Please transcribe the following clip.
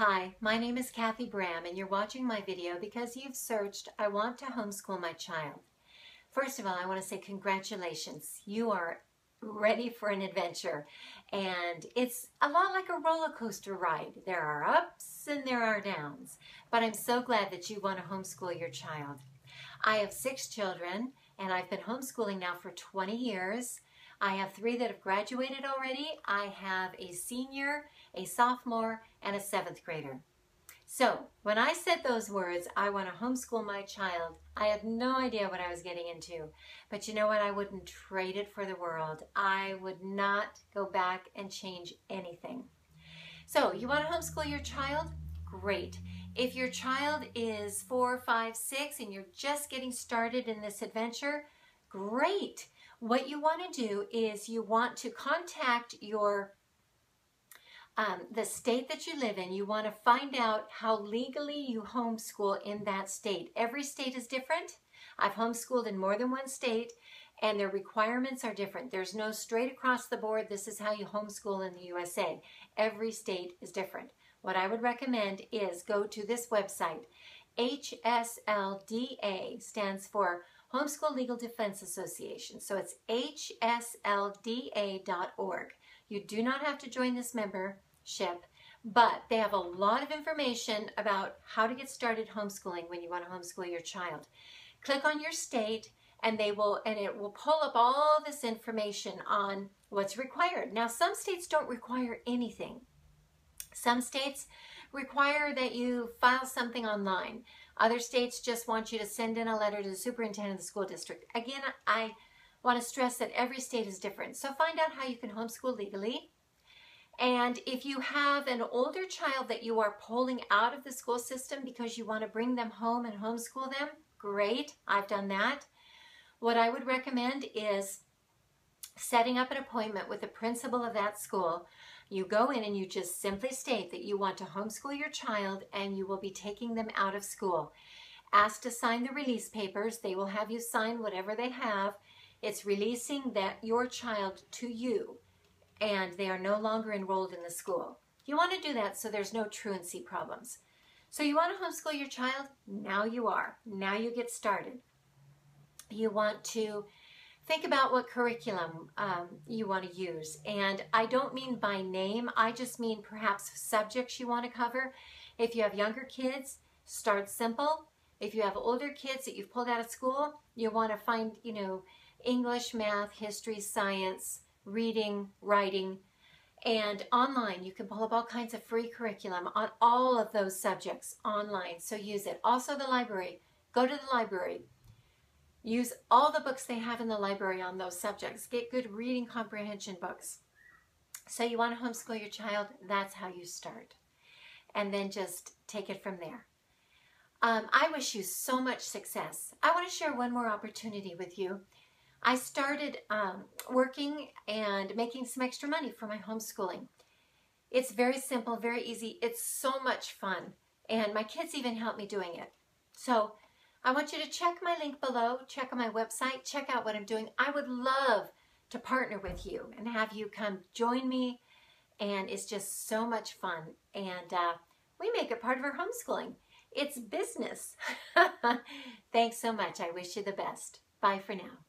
Hi, my name is Kathie Bramm and you're watching my video because you've searched, I want to homeschool my child. First of all, I want to say congratulations. You are ready for an adventure and it's a lot like a roller coaster ride. There are ups and there are downs, but I'm so glad that you want to homeschool your child. I have 6 children and I've been homeschooling now for 20 years. I have 3 that have graduated already. I have a senior, a sophomore, and a 7th grader. So when I said those words, I want to homeschool my child, I had no idea what I was getting into. But you know what? I wouldn't trade it for the world. I would not go back and change anything. So you want to homeschool your child? Great. If your child is 4, 5, 6, and you're just getting started in this adventure, great. What you want to do is you want to contact your the state that you live in. You want to find out how legally you homeschool in that state. Every state is different. I've homeschooled in more than one state and their requirements are different. There's no straight across the board, this is how you homeschool in the USA. Every state is different. What I would recommend is go to this website. HSLDA stands for Homeschool Legal Defense Association. So it's hslda.org. You do not have to join this membership, but they have a lot of information about how to get started homeschooling when you want to homeschool your child. Click on your state and it will pull up all this information on what's required. Now, some states don't require anything. Some states require that you file something online. Other states just want you to send in a letter to the superintendent of the school district. Again, I want to stress that every state is different. So find out how you can homeschool legally. And if you have an older child that you are pulling out of the school system because you want to bring them home and homeschool them, great, I've done that. What I would recommend is setting up an appointment with the principal of that school. You go in and you just simply state that you want to homeschool your child and you will be taking them out of school. Ask to sign the release papers. They will have you sign whatever they have. It's releasing that your child to you and they are no longer enrolled in the school. You want to do that so there's no truancy problems. So you want to homeschool your child? Now you are. Now you get started. You want to think about what curriculum you want to use. And I don't mean by name, I just mean perhaps subjects you want to cover. If you have younger kids, start simple. If you have older kids that you've pulled out of school, you want to find, you know, English, math, history, science, reading, writing. And online, you can pull up all kinds of free curriculum on all of those subjects online, so use it. Also the library, go to the library. Use all the books they have in the library on those subjects. Get good reading comprehension books. So you want to homeschool your child, that's how you start. And then just take it from there. I wish you so much success. I want to share one more opportunity with you. I started working and making some extra money for my homeschooling. It's very simple, very easy. It's so much fun. And my kids even helped me doing it. So I want you to check my link below, check on my website, check out what I'm doing. I would love to partner with you and have you come join me. And it's just so much fun. And we make it part of our homeschooling. It's business. Thanks so much. I wish you the best. Bye for now.